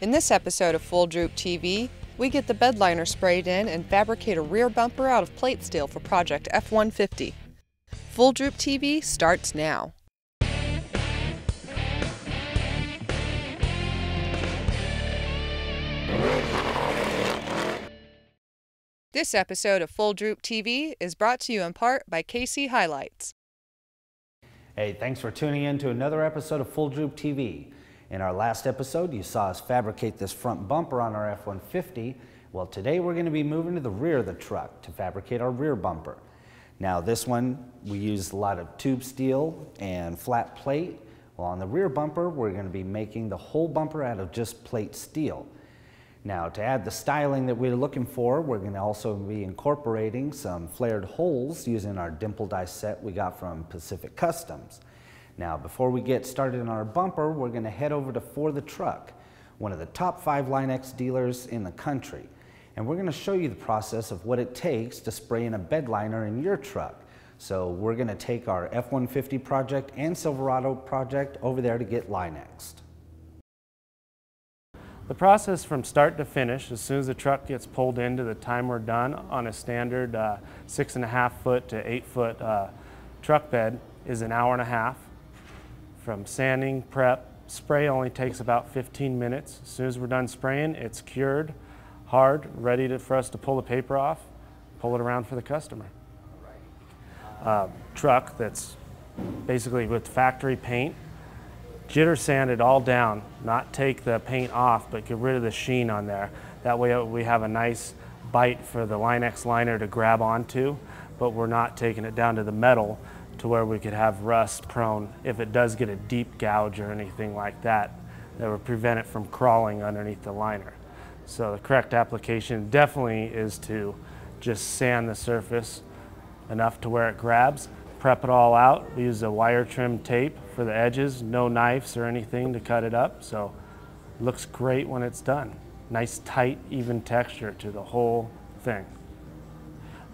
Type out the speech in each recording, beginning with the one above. In this episode of Full Droop TV, we get the bed liner sprayed in and fabricate a rear bumper out of plate steel for Project F-150. Full Droop TV starts now. This episode of Full Droop TV is brought to you in part by KC Hilites. Hey, thanks for tuning in to another episode of Full Droop TV. In our last episode, you saw us fabricate this front bumper on our F-150. Well, today we're going to be moving to the rear of the truck to fabricate our rear bumper. Now, this one, we used a lot of tube steel and flat plate. Well, on the rear bumper, we're going to be making the whole bumper out of just plate steel. Now, to add the styling that we're looking for, we're going to also be incorporating some flared holes using our dimple die set we got from Pacific Customs. Now, before we get started on our bumper, we're going to head over to 4 the Truck, one of the top 5 Line-X dealers in the country. And we're going to show you the process of what it takes to spray in a bed liner in your truck. So we're going to take our F-150 project and Silverado project over there to get Line-X'd. The process from start to finish, as soon as the truck gets pulled in to the time we're done on a standard 6.5 foot to 8 foot truck bed, is an hour and a half. From sanding, prep, spray only takes about 15 minutes. As soon as we're done spraying, it's cured, hard, ready for us to pull the paper off, pull it around for the customer. Truck that's basically with factory paint. Jitter sand it all down, not take the paint off, but get rid of the sheen on there. That way we have a nice bite for the Line-X liner to grab onto, but we're not taking it down to the metal to where we could have rust prone. If it does get a deep gouge or anything like that, that would prevent it from crawling underneath the liner. So the correct application definitely is to just sand the surface enough to where it grabs. Prep it all out. We use a wire trim tape for the edges, no knives or anything to cut it up, so it looks great when it's done. Nice, tight, even texture to the whole thing.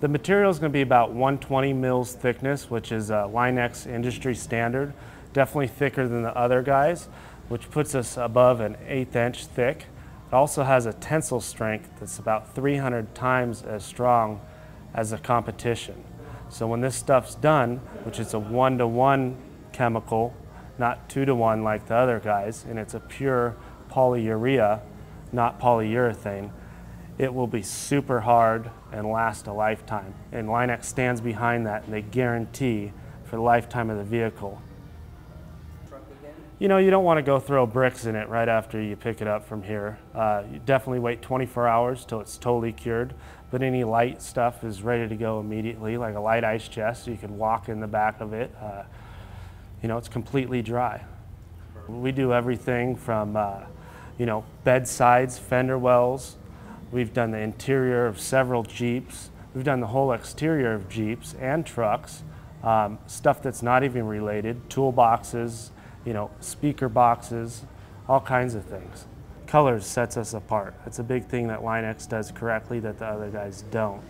The material is going to be about 120 mils thickness, which is a Line-X industry standard, definitely thicker than the other guys, which puts us above an 1/8 inch thick. It also has a tensile strength that's about 300 times as strong as the competition. So when this stuff's done, which is a 1-to-1 chemical, not 2-to-1 like the other guys, and it's a pure polyurea, not polyurethane, it will be super hard and last a lifetime. And Line-X stands behind that, and they guarantee for the lifetime of the vehicle. You know, you don't want to go throw bricks in it right after you pick it up from here. You definitely wait 24 hours till it's totally cured. But any light stuff is ready to go immediately, like a light ice chest, so you can walk in the back of it. You know, it's completely dry. We do everything from, you know, bedsides, fender wells. We've done the interior of several Jeeps. We've done the whole exterior of Jeeps and trucks. Stuff that's not even related, toolboxes, you know, speaker boxes, all kinds of things. Colors sets us apart. That's a big thing that Line-X does correctly that the other guys don't.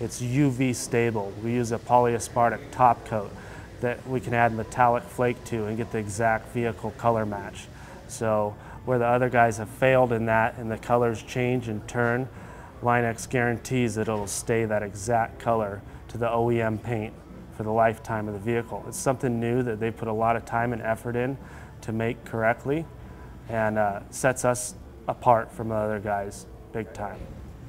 It's UV stable. We use a polyaspartic top coat that we can add metallic flake to and get the exact vehicle color match. So where the other guys have failed in that and the colors change and turn, Line-X guarantees that it'll stay that exact color to the OEM paint for the lifetime of the vehicle. It's something new that they put a lot of time and effort in to make correctly, and sets us apart from the other guys big time.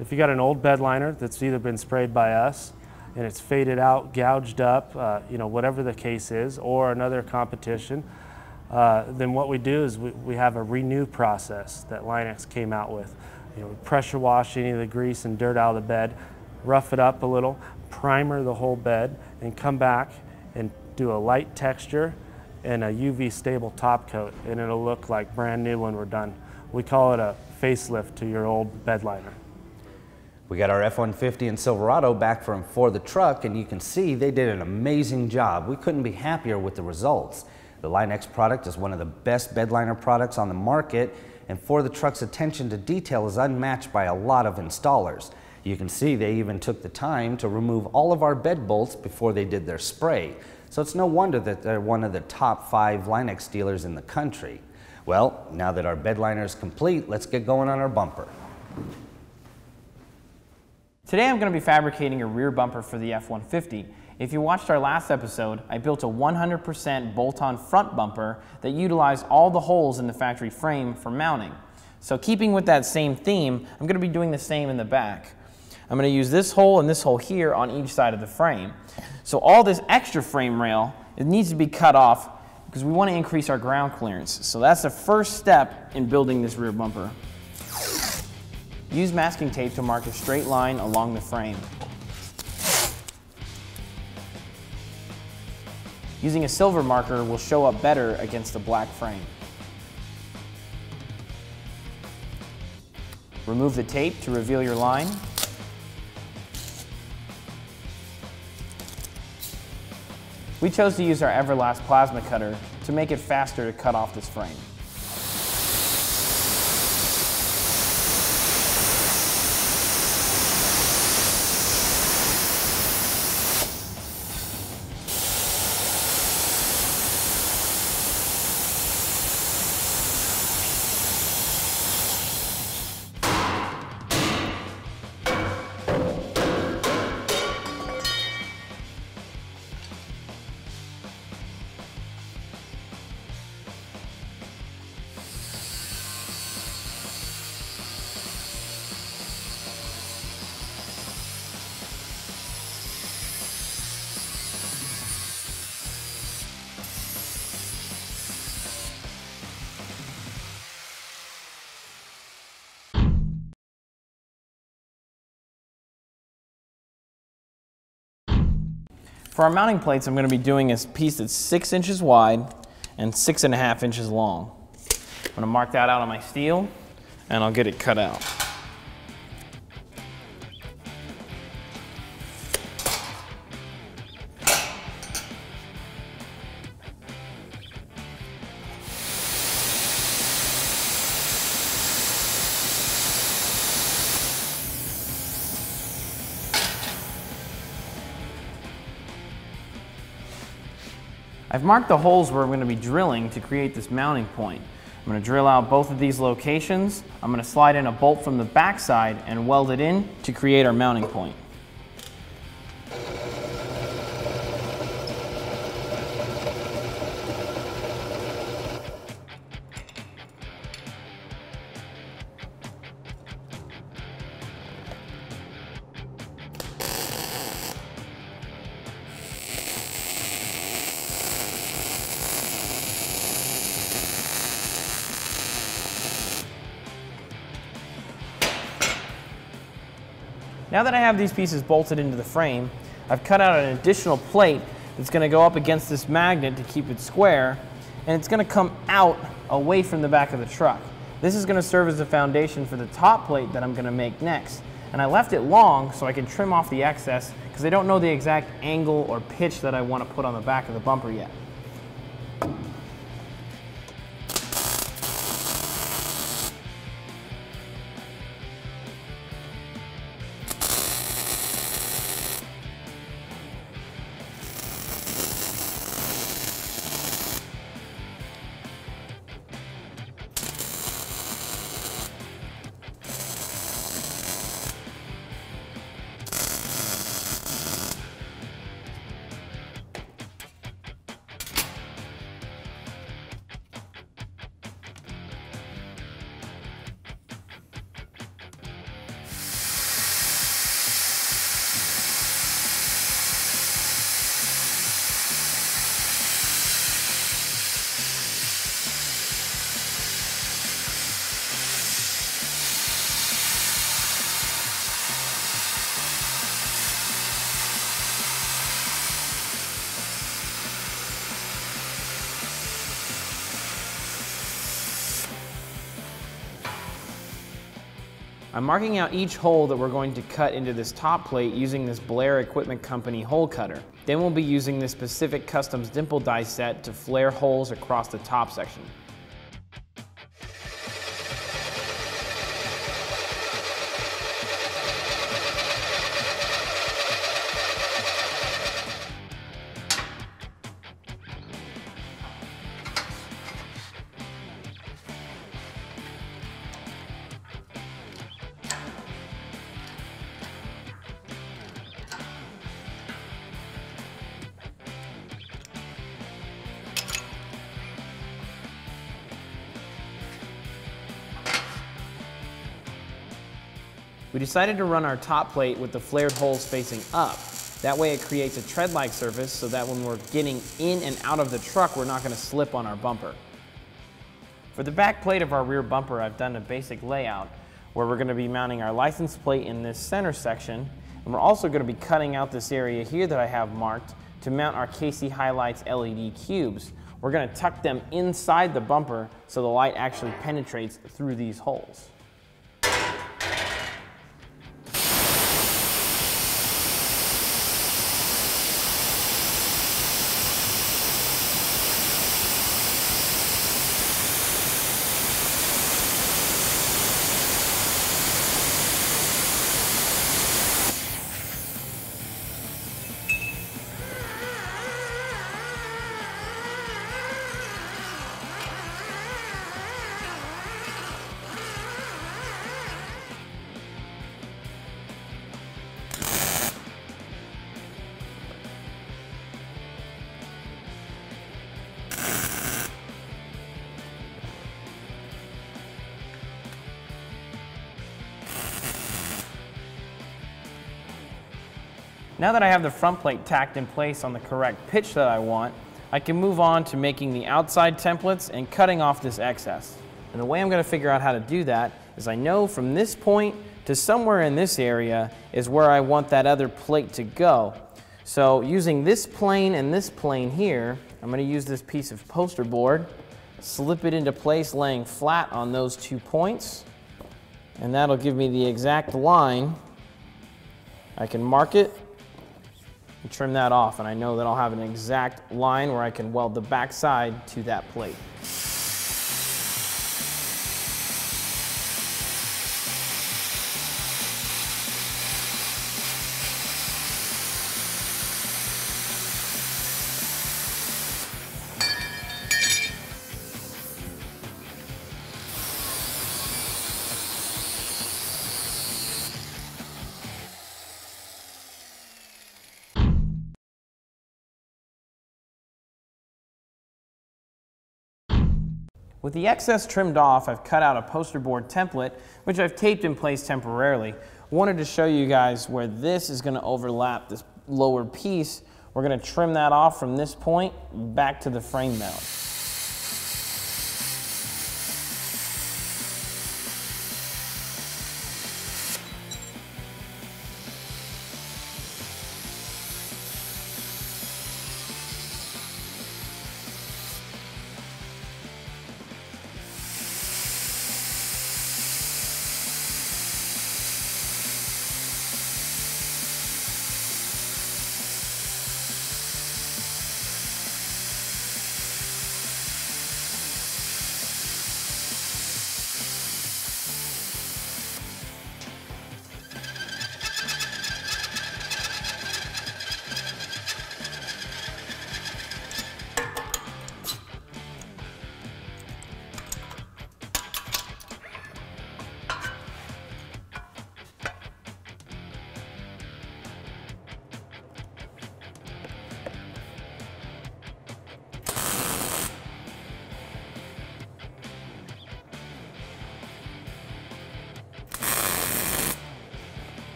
If you got an old bed liner that's either been sprayed by us and it's faded out, gouged up, you know, whatever the case is, or another competition, then what we do is we have a renew process that Line-X came out with. You know, we pressure wash any of the grease and dirt out of the bed, rough it up a little, primer the whole bed, and come back and do a light texture and a UV stable top coat, and it'll look like brand new when we're done. We call it a facelift to your old bed liner. We got our F-150 and Silverado back from 4 the Truck, and you can see they did an amazing job. We couldn't be happier with the results. The Line-X product is one of the best bed liner products on the market, and 4 the Truck's attention to detail is unmatched by a lot of installers. You can see they even took the time to remove all of our bed bolts before they did their spray. So it's no wonder that they're one of the top 5 Line-X dealers in the country. Well, now that our bed liner is complete, let's get going on our bumper. Today I'm going to be fabricating a rear bumper for the F-150. If you watched our last episode, I built a 100% bolt-on front bumper that utilized all the holes in the factory frame for mounting. So keeping with that same theme, I'm going to be doing the same in the back. I'm going to use this hole and this hole here on each side of the frame. So all this extra frame rail, it needs to be cut off because we want to increase our ground clearance. So that's the first step in building this rear bumper. Use masking tape to mark a straight line along the frame. Using a silver marker will show up better against the black frame. Remove the tape to reveal your line. We chose to use our Everlast plasma cutter to make it faster to cut off this frame. For our mounting plates, I'm going to be doing a piece that's 6 inches wide and 6.5 inches long. I'm going to mark that out on my steel and I'll get it cut out. I've marked the holes where I'm going to be drilling to create this mounting point. I'm going to drill out both of these locations. I'm going to slide in a bolt from the backside and weld it in to create our mounting point. Now that I have these pieces bolted into the frame, I've cut out an additional plate that's going to go up against this magnet to keep it square, and it's going to come out away from the back of the truck. This is going to serve as the foundation for the top plate that I'm going to make next, and I left it long so I can trim off the excess because I don't know the exact angle or pitch that I want to put on the back of the bumper yet. I'm marking out each hole that we're going to cut into this top plate using this Blair Equipment Company hole cutter. Then we'll be using this Pacific Customs dimple die set to flare holes across the top section. We decided to run our top plate with the flared holes facing up. That way it creates a tread-like surface so that when we're getting in and out of the truck, we're not going to slip on our bumper. For the back plate of our rear bumper, I've done a basic layout where we're going to be mounting our license plate in this center section, and we're also going to be cutting out this area here that I have marked to mount our KC Hilites LED cubes. We're going to tuck them inside the bumper so the light actually penetrates through these holes. Now that I have the front plate tacked in place on the correct pitch that I want, I can move on to making the outside templates and cutting off this excess. And the way I'm going to figure out how to do that is I know from this point to somewhere in this area is where I want that other plate to go. So using this plane and this plane here, I'm going to use this piece of poster board, slip it into place laying flat on those two points, and that'll give me the exact line. I can mark it, trim that off, and I know that I'll have an exact line where I can weld the back side to that plate. With the excess trimmed off, I've cut out a poster board template, which I've taped in place temporarily. I wanted to show you guys where this is going to overlap this lower piece. We're going to trim that off from this point back to the frame mount.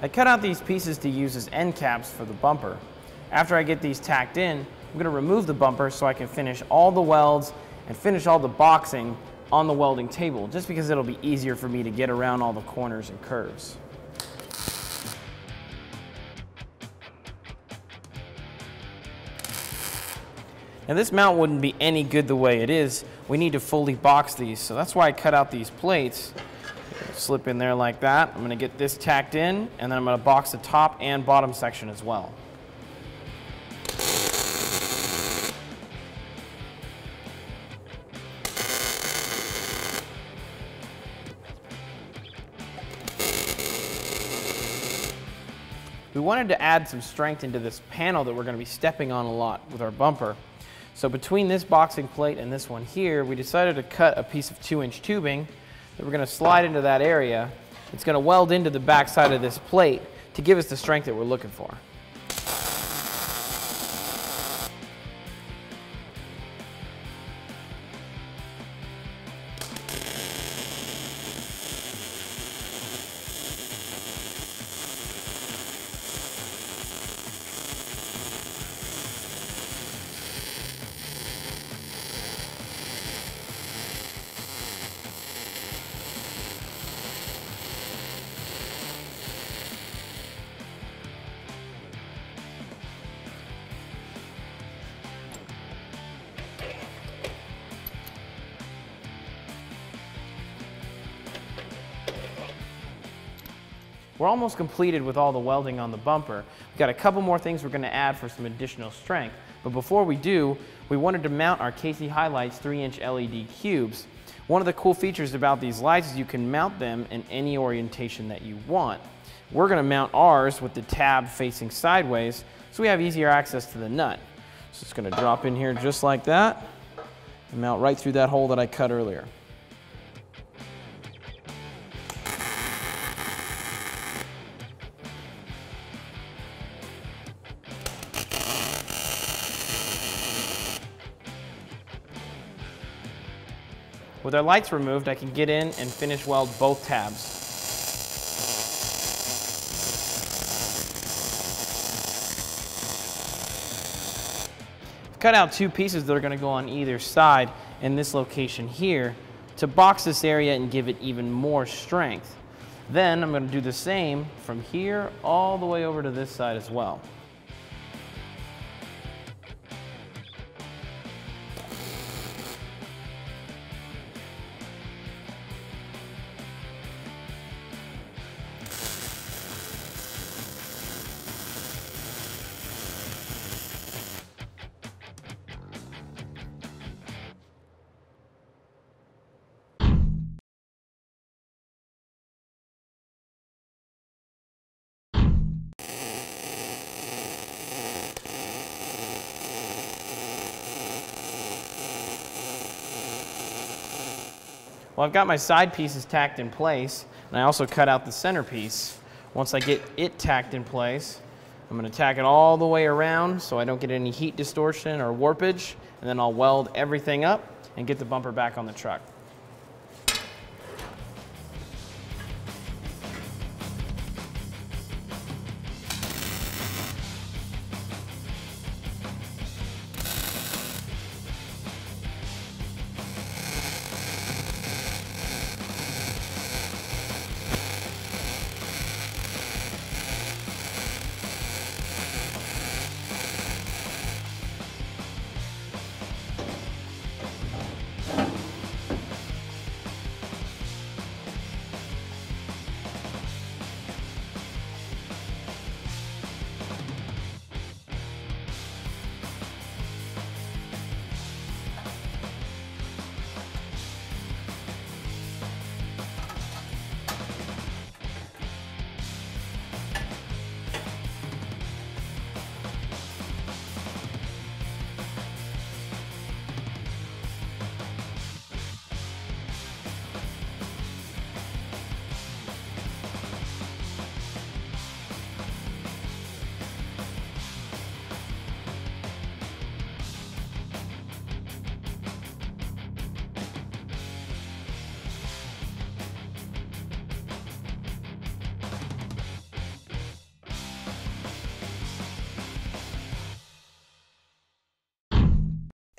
I cut out these pieces to use as end caps for the bumper. After I get these tacked in, I'm going to remove the bumper so I can finish all the welds and finish all the boxing on the welding table, just because it'll be easier for me to get around all the corners and curves. Now this mount wouldn't be any good the way it is. We need to fully box these, so that's why I cut out these plates. Slip in there like that. I'm going to get this tacked in, and then I'm going to box the top and bottom section as well. We wanted to add some strength into this panel that we're going to be stepping on a lot with our bumper. So between this boxing plate and this one here, we decided to cut a piece of 2-inch tubing that we're going to slide into that area. It's going to weld into the back side of this plate, to give us the strength that we're looking for. We're almost completed with all the welding on the bumper. We've got a couple more things we're going to add for some additional strength, but before we do, we wanted to mount our KC Hilites 3-inch LED cubes. One of the cool features about these lights is you can mount them in any orientation that you want. We're going to mount ours with the tab facing sideways so we have easier access to the nut. So it's going to drop in here just like that and mount right through that hole that I cut earlier. With our lights removed, I can get in and finish weld both tabs. I've cut out two pieces that are going to go on either side in this location here to box this area and give it even more strength. Then I'm going to do the same from here all the way over to this side as well. Well, I've got my side pieces tacked in place, and I also cut out the center piece. Once I get it tacked in place, I'm going to tack it all the way around so I don't get any heat distortion or warpage, and then I'll weld everything up and get the bumper back on the truck.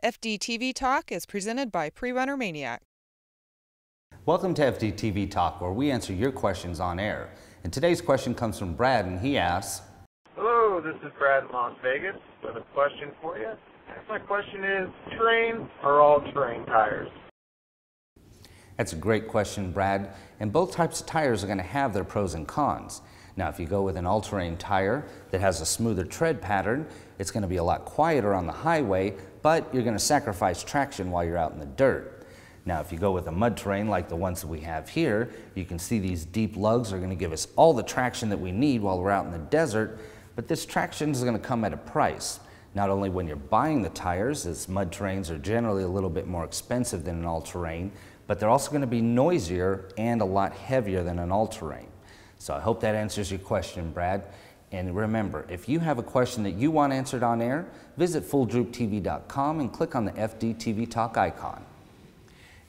FDTV Talk is presented by Prerunner Maniac. Welcome to FDTV Talk, where we answer your questions on air. And today's question comes from Brad, and he asks, hello, this is Brad in Las Vegas with a question for you. My question is, terrain or all-terrain tires? That's a great question, Brad. And both types of tires are going to have their pros and cons. Now, if you go with an all-terrain tire that has a smoother tread pattern, it's going to be a lot quieter on the highway, but you're going to sacrifice traction while you're out in the dirt. Now, if you go with a mud terrain like the ones that we have here, you can see these deep lugs are going to give us all the traction that we need while we're out in the desert, but this traction is going to come at a price. Not only when you're buying the tires, as mud terrains are generally a little bit more expensive than an all-terrain, but they're also going to be noisier and a lot heavier than an all-terrain. So I hope that answers your question, Brad. And remember, if you have a question that you want answered on air, visit fulldrooptv.com and click on the FDTV Talk icon.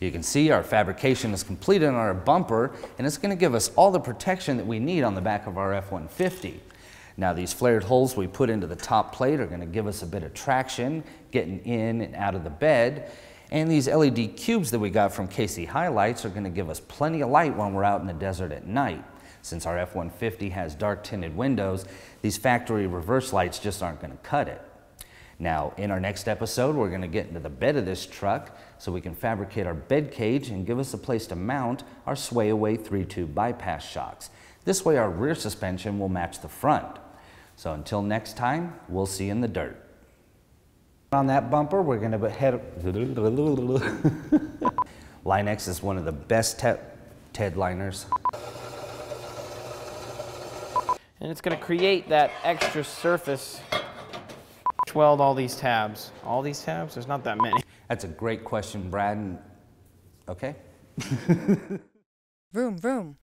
You can see our fabrication is completed on our bumper, and it's going to give us all the protection that we need on the back of our F-150. Now these flared holes we put into the top plate are going to give us a bit of traction getting in and out of the bed. And these LED cubes that we got from KC Hilites are going to give us plenty of light when we're out in the desert at night. Since our F-150 has dark tinted windows, these factory reverse lights just aren't going to cut it. Now, in our next episode, we're going to get into the bed of this truck so we can fabricate our bed cage and give us a place to mount our Sway Away 3-tube bypass shocks. This way our rear suspension will match the front. So until next time, we'll see you in the dirt. On that bumper, we're going to head... Line-X is one of the best TED liners. And it's going to create that extra surface. Weld all these tabs. All these tabs? There's not that many. That's a great question, Brad. Okay. Vroom, vroom.